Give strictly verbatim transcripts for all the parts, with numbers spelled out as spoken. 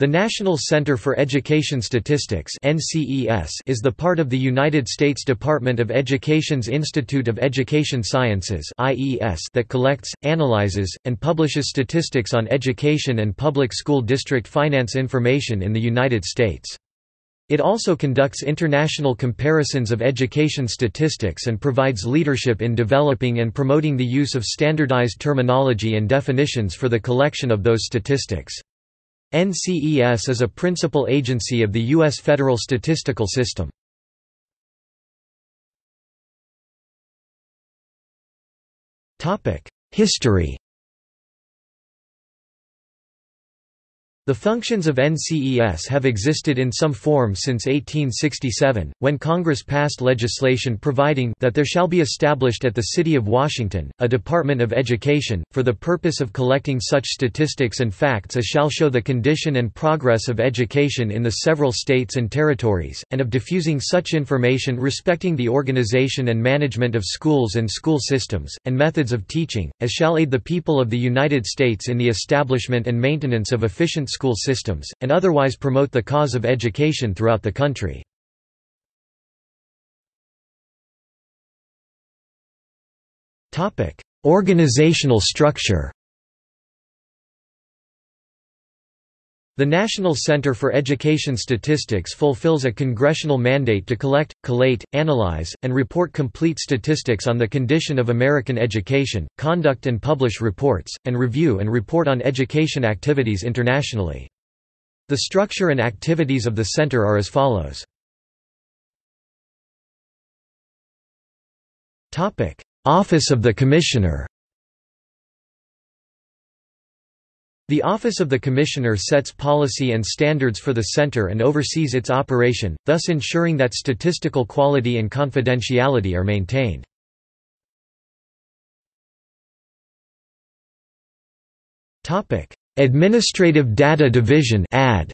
The National Center for Education Statistics (N C E S) is the part of the United States Department of Education's Institute of Education Sciences (I E S) that collects, analyzes, and publishes statistics on education and public school district finance information in the United States. It also conducts international comparisons of education statistics and provides leadership in developing and promoting the use of standardized terminology and definitions for the collection of those statistics. N C E S is a principal agency of the U S federal statistical system. History. The functions of N C E S have existed in some form since eighteen sixty-seven, when Congress passed legislation providing that there shall be established at the City of Washington, a Department of Education, for the purpose of collecting such statistics and facts as shall show the condition and progress of education in the several states and territories, and of diffusing such information respecting the organization and management of schools and school systems, and methods of teaching, as shall aid the people of the United States in the establishment and maintenance of efficient school systems, and otherwise promote the cause of education throughout the country. Organizational structure. The National Center for Education Statistics fulfills a congressional mandate to collect, collate, analyze, and report complete statistics on the condition of American education, conduct and publish reports, and review and report on education activities internationally. The structure and activities of the center are as follows. Office of the Commissioner. The Office of the Commissioner sets policy and standards for the center and oversees its operation, thus ensuring that statistical quality and confidentiality are maintained. Topic: Administrative Data Division (A D).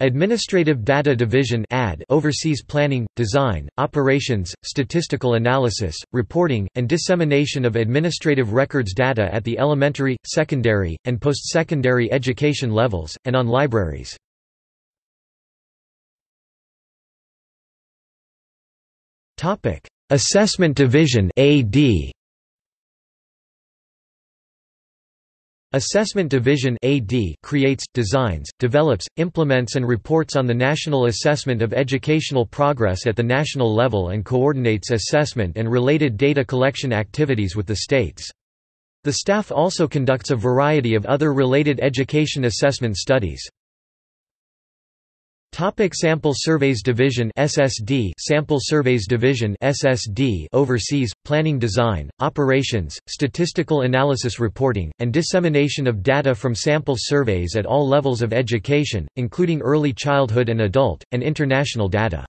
Administrative Data Division (A D) oversees planning, design, operations, statistical analysis, reporting, and dissemination of administrative records data at the elementary, secondary, and post-secondary education levels, and on libraries. Assessment Division (A D). Assessment Division (A D) creates, designs, develops, implements and reports on the national assessment of educational progress at the national level and coordinates assessment and related data collection activities with the states. The staff also conducts a variety of other related education assessment studies. Topic: Sample Surveys Division (S S D). Sample Surveys Division (S S D) oversees planning, design, operations, statistical analysis, reporting, and dissemination of data from sample surveys at all levels of education, including early childhood and adult, and international data.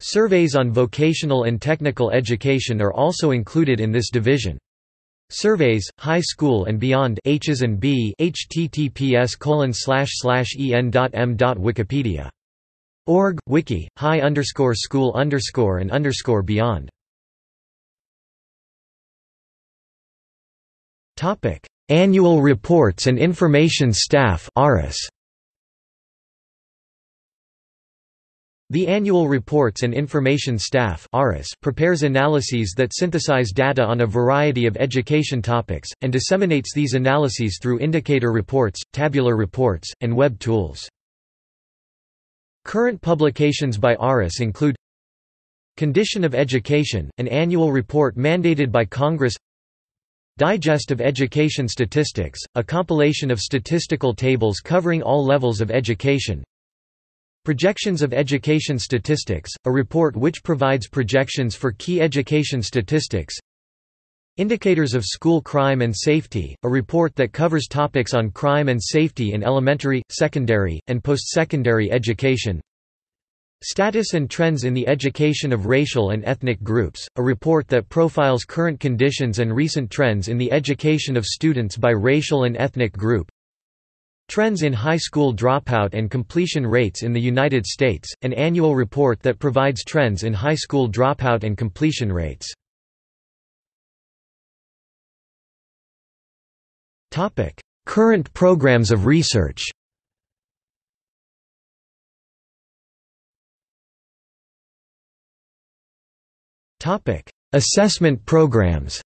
Surveys on vocational and technical education are also included in this division. Surveys, high school and beyond H S and B. https colon slash slash en dot m dot wikipedia. Org, wiki, high underscore school underscore and underscore beyond. Topic: Annual Reports and Information Staff (A R I S). The Annual Reports and Information Staff (A R I S) prepares analyses that synthesize data on a variety of education topics, and disseminates these analyses through indicator reports, tabular reports, and web tools. Current publications by A R I S include Condition of Education, an annual report mandated by Congress; Digest of Education Statistics, a compilation of statistical tables covering all levels of education; Projections of Education Statistics, a report which provides projections for key education statistics; Indicators of School Crime and Safety, a report that covers topics on crime and safety in elementary, secondary, and post-secondary education; Status and Trends in the Education of Racial and Ethnic Groups, a report that profiles current conditions and recent trends in the education of students by racial and ethnic group; Trends in High School Dropout and Completion Rates in the United States, an annual report that provides trends in high school dropout and completion rates. Current programs of research. Topic: Assessment programs.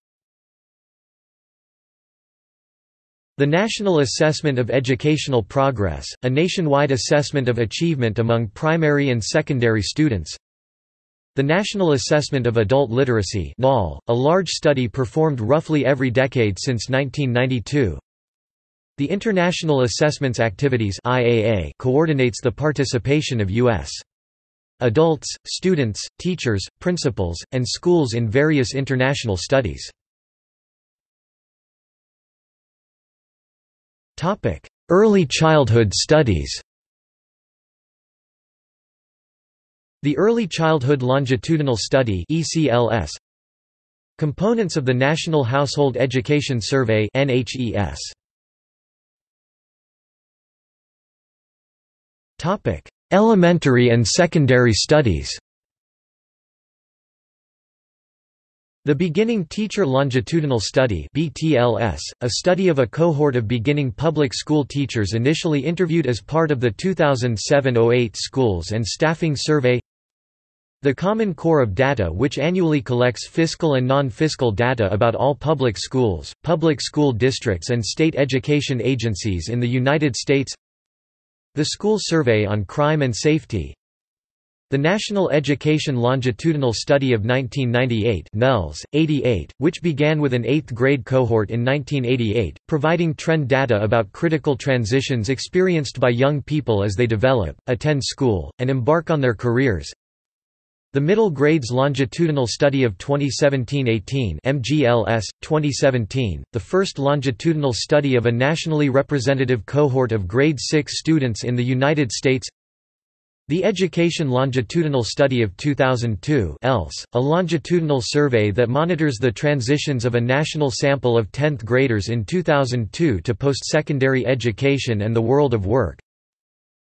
The National Assessment of Educational Progress, a nationwide assessment of achievement among primary and secondary students. The National Assessment of Adult Literacy, a large study performed roughly every decade since nineteen ninety-two. The International Assessments Activities I A A coordinates the participation of U S adults, students, teachers, principals, and schools in various international studies. Early childhood studies. The Early Childhood Longitudinal Study (E C L S). Components of the National Household Education Survey (N H E S). Topic: Elementary and secondary studies. The Beginning Teacher Longitudinal Study (B T L S), a study of a cohort of beginning public school teachers initially interviewed as part of the two thousand seven oh eight Schools and Staffing Survey. The Common Core of Data, which annually collects fiscal and non-fiscal data about all public schools, public school districts and state education agencies in the United States. The School Survey on Crime and Safety. The National Education Longitudinal Study of nineteen ninety-eight (N E L S, eighty-eight), which began with an eighth grade cohort in nineteen eighty-eight, providing trend data about critical transitions experienced by young people as they develop, attend school, and embark on their careers. The Middle Grades Longitudinal Study of twenty seventeen eighteen (M G L S, twenty seventeen), the first longitudinal study of a nationally representative cohort of grade six students in the United States. The Education Longitudinal Study of two thousand two (E L S), a longitudinal survey that monitors the transitions of a national sample of tenth graders in two thousand two to post-secondary education and the world of work.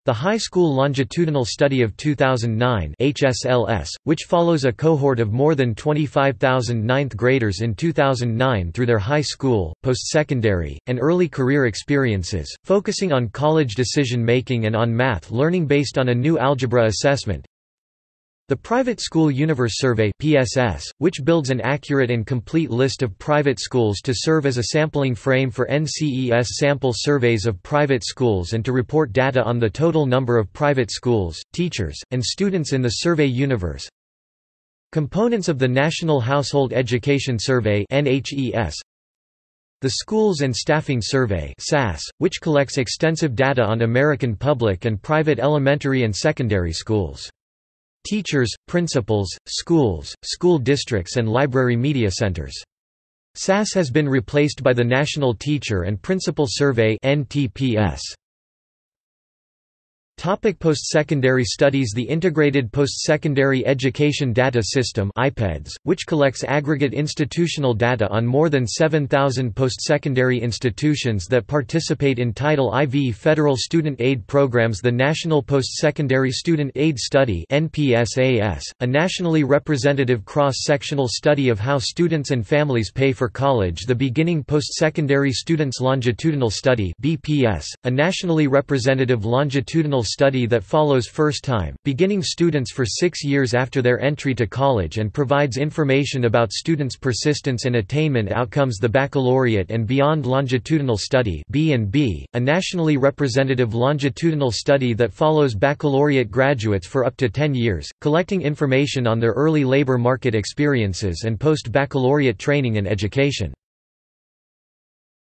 The High School Longitudinal Study of two thousand nine (H S L S), which follows a cohort of more than twenty-five thousand ninth graders in two thousand nine through their high school, post-secondary, and early career experiences, focusing on college decision-making and on math learning based on a new algebra assessment. The Private School Universe Survey (P S S), which builds an accurate and complete list of private schools to serve as a sampling frame for N C E S sample surveys of private schools and to report data on the total number of private schools, teachers, and students in the survey universe. Components of the National Household Education Survey (N H E S). The Schools and Staffing Survey (S A S S), which collects extensive data on American public and private elementary and secondary schools. Teachers, principals, schools, school districts and library media centers. S A S S has been replaced by the National Teacher and Principal Survey (N T P S). Topic: Post-secondary studies. The Integrated Post-Secondary Education Data System (I P E D S), which collects aggregate institutional data on more than seven thousand post-secondary institutions that participate in Title four federal student aid programs. The National Post-Secondary Student Aid Study (N P S A S), a nationally representative cross-sectional study of how students and families pay for college. The Beginning Post-Secondary Students Longitudinal Study (B P S), a nationally representative longitudinal study that follows first-time, beginning students for six years after their entry to college and provides information about students' persistence and attainment outcomes. The Baccalaureate and Beyond Longitudinal Study (B and B), a nationally representative longitudinal study that follows baccalaureate graduates for up to ten years, collecting information on their early labor market experiences and post-baccalaureate training and education.